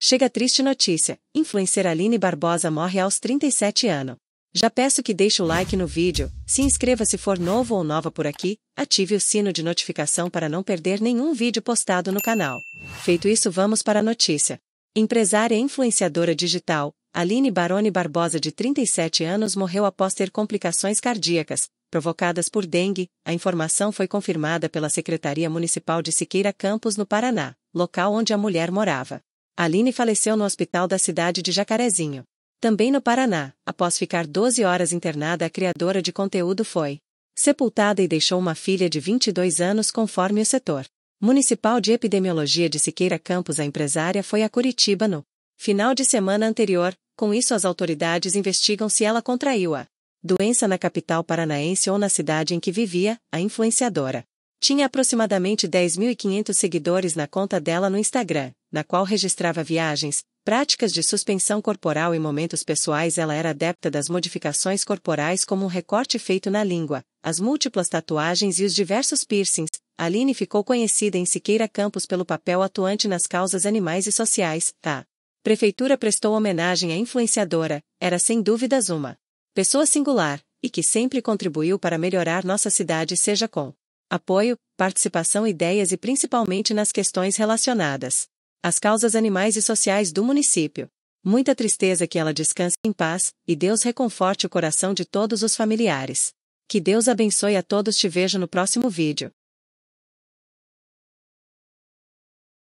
Chega triste notícia, influencer Aline Barbosa morre aos 37 anos. Já peço que deixe o like no vídeo, se inscreva se for novo ou nova por aqui, ative o sino de notificação para não perder nenhum vídeo postado no canal. Feito isso, vamos para a notícia. Empresária e influenciadora digital, Aline Barone Barbosa, de 37 anos, morreu após ter complicações cardíacas provocadas por dengue. A informação foi confirmada pela Secretaria Municipal de Siqueira Campos, no Paraná, local onde a mulher morava. Aline faleceu no hospital da cidade de Jacarezinho, também no Paraná, após ficar 12 horas internada. A criadora de conteúdo foi sepultada e deixou uma filha de 22 anos, conforme o setor municipal de Epidemiologia de Siqueira Campos. A empresária foi a Curitiba no final de semana anterior. Com isso, as autoridades investigam se ela contraiu a doença na capital paranaense ou na cidade em que vivia. A influenciadora tinha aproximadamente 10.500 seguidores na conta dela no Instagram, na qual registrava viagens, práticas de suspensão corporal e momentos pessoais. Ela era adepta das modificações corporais, como um recorte feito na língua, as múltiplas tatuagens e os diversos piercings. Aline ficou conhecida em Siqueira Campos pelo papel atuante nas causas animais e sociais. A prefeitura prestou homenagem à influenciadora. Era sem dúvidas uma pessoa singular, e que sempre contribuiu para melhorar nossa cidade, seja com apoio, participação, ideias e principalmente nas questões relacionadas às causas animais e sociais do município. Muita tristeza. Que ela descanse em paz, e Deus reconforte o coração de todos os familiares. Que Deus abençoe a todos. Te vejo no próximo vídeo.